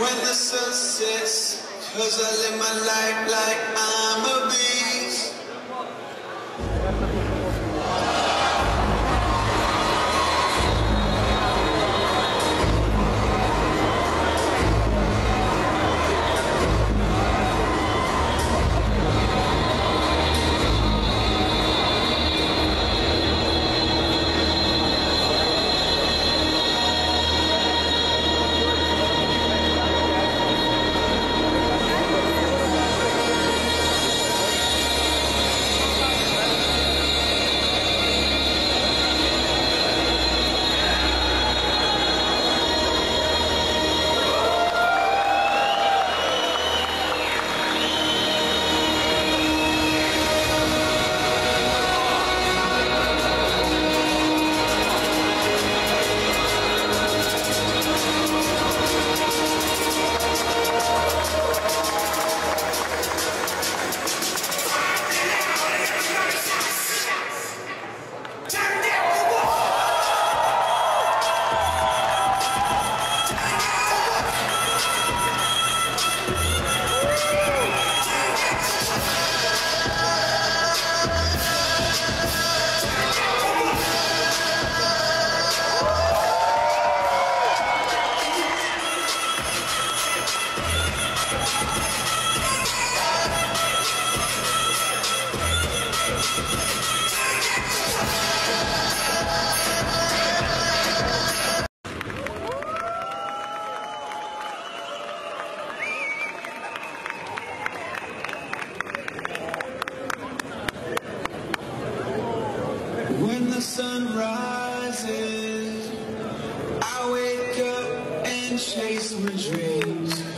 when the sun sets, 'cause I live my life like I'm a beast. When the sun rises, I wake up and chase my dreams.